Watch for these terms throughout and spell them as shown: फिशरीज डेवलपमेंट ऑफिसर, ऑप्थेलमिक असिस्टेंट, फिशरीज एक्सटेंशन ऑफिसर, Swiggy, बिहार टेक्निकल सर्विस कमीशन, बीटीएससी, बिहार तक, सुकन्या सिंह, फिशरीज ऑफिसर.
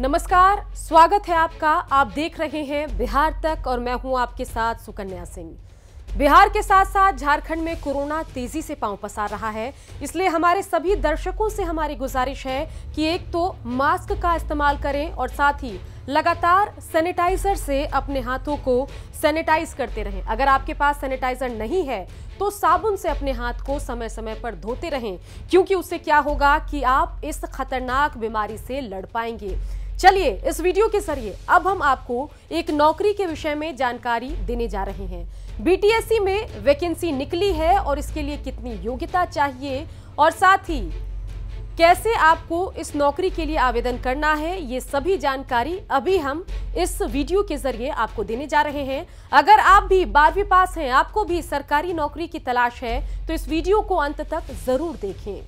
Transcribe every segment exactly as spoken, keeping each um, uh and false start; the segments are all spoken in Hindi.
नमस्कार, स्वागत है आपका। आप देख रहे हैं बिहार तक और मैं हूं आपके साथ सुकन्या सिंह। बिहार के साथ साथ झारखंड में कोरोना तेजी से पांव पसार रहा है, इसलिए हमारे सभी दर्शकों से हमारी गुजारिश है कि एक तो मास्क का इस्तेमाल करें और साथ ही लगातार सैनिटाइजर से अपने हाथों को सैनिटाइज करते रहें। अगर आपके पास सैनिटाइजर नहीं है तो साबुन से अपने हाथ को समय समय पर धोते रहें, क्योंकि उससे क्या होगा कि आप इस खतरनाक बीमारी से लड़ पाएंगे। चलिए, इस वीडियो के जरिए अब हम आपको एक नौकरी के विषय में जानकारी देने जा रहे हैं। बीटीएससी में वैकेंसी निकली है और इसके लिए कितनी योग्यता चाहिए और साथ ही कैसे आपको इस नौकरी के लिए आवेदन करना है, ये सभी जानकारी अभी हम इस वीडियो के जरिए आपको देने जा रहे हैं। अगर आप भी बारहवीं पास हैं, आपको भी सरकारी नौकरी की तलाश है तो इस वीडियो को अंत तक जरूर देखें।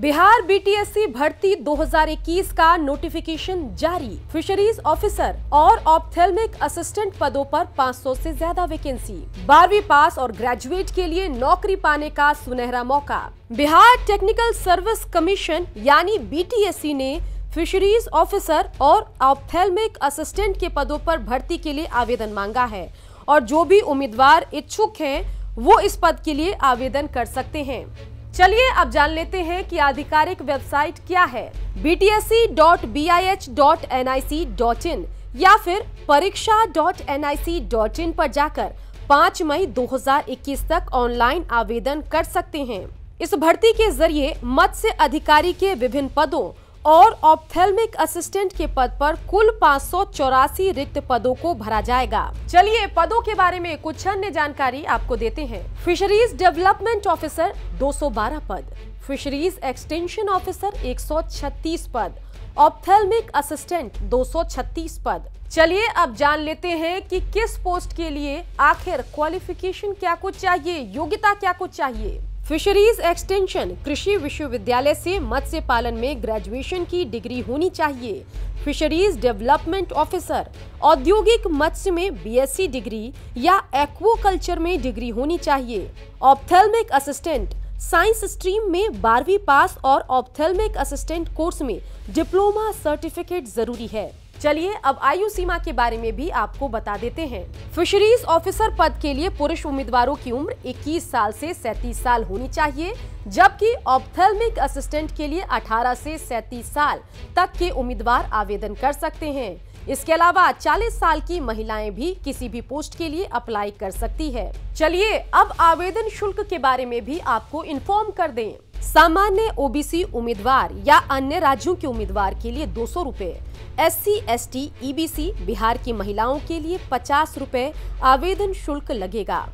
बिहार बीटीएससी भर्ती दो हज़ार इक्कीस का नोटिफिकेशन जारी। फिशरीज ऑफिसर और ऑप्थेलमिक असिस्टेंट पदों पर पाँच सौ से ज्यादा वैकेंसी। बारहवीं पास और ग्रेजुएट के लिए नौकरी पाने का सुनहरा मौका। बिहार टेक्निकल सर्विस कमीशन यानी बीटीएससी ने फिशरीज ऑफिसर और ऑप्थेलमिक असिस्टेंट के पदों पर भर्ती के लिए आवेदन मांगा है और जो भी उम्मीदवार इच्छुक हैं वो इस पद के लिए आवेदन कर सकते हैं। चलिए अब जान लेते हैं कि आधिकारिक वेबसाइट क्या है। B T S C dot B I H dot N I C dot in या फिर परीक्षा dot N I C dot in पर जाकर पाँच मई दो हज़ार इक्कीस तक ऑनलाइन आवेदन कर सकते हैं। इस भर्ती के जरिए मत्स्य अधिकारी के विभिन्न पदों और ऑप्थेलमिक असिस्टेंट के पद पर कुल पाँच सौ चौरासी रिक्त पदों को भरा जाएगा। चलिए पदों के बारे में कुछ अन्य जानकारी आपको देते हैं। फिशरीज डेवलपमेंट ऑफिसर दो सौ बारह पद, फिशरीज एक्सटेंशन ऑफिसर एक सौ छत्तीस पद, ऑप्थेलमिक असिस्टेंट दो सौ छत्तीस पद। चलिए अब जान लेते हैं कि किस पोस्ट के लिए आखिर क्वालिफिकेशन क्या कुछ चाहिए, योग्यता क्या कुछ चाहिए। फिशरीज एक्सटेंशन कृषि विश्वविद्यालय से मत्स्य पालन में ग्रेजुएशन की डिग्री होनी चाहिए। फिशरीज डेवलपमेंट ऑफिसर औद्योगिक मत्स्य में बीएससी डिग्री या एक्वाकल्चर में डिग्री होनी चाहिए। ऑप्थेलमिक असिस्टेंट साइंस स्ट्रीम में बारहवीं पास और ऑप्थेलमिक असिस्टेंट कोर्स में डिप्लोमा सर्टिफिकेट जरूरी है। चलिए अब आयु सीमा के बारे में भी आपको बता देते हैं। फिशरीज ऑफिसर पद के लिए पुरुष उम्मीदवारों की उम्र इक्कीस साल से सैंतीस साल होनी चाहिए, जबकि ऑप्थेलमिक असिस्टेंट के लिए अठारह से सैंतीस साल तक के उम्मीदवार आवेदन कर सकते हैं। इसके अलावा चालीस साल की महिलाएं भी किसी भी पोस्ट के लिए अप्लाई कर सकती है। चलिए अब आवेदन शुल्क के बारे में भी आपको इन्फॉर्म कर दें। सामान्य ओबीसी उम्मीदवार या अन्य राज्यों के उम्मीदवार के लिए दो सौ रुपए, एससी, एसटी, ईबीसी, बिहार की महिलाओं के लिए पचास रुपए आवेदन शुल्क लगेगा।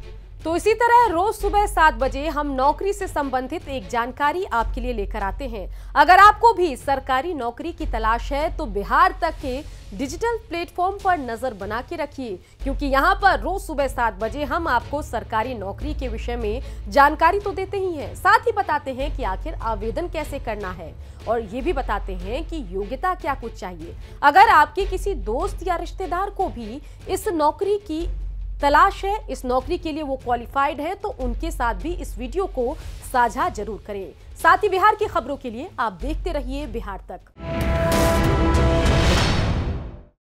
तो इसी तरह रोज सुबह सात बजे हम नौकरी से संबंधित एक जानकारी आपके लिए लेकर आते हैं। अगर आपको भी सरकारी नौकरी की तलाश है तो बिहार तक के डिजिटल प्लेटफॉर्म पर नजर बना के रखिए, क्योंकि यहाँ पर रोज सुबह सात बजे हम आपको सरकारी नौकरी के विषय में जानकारी तो देते ही हैं, साथ ही बताते हैं कि आखिर आवेदन कैसे करना है और ये भी बताते हैं कि योग्यता क्या कुछ चाहिए। अगर आपके किसी दोस्त या रिश्तेदार को भी इस नौकरी की तलाश है, इस नौकरी के लिए वो क्वालिफाइड है, तो उनके साथ भी इस वीडियो को साझा जरूर करें। साथ ही बिहार की खबरों के लिए आप देखते रहिए बिहार तक।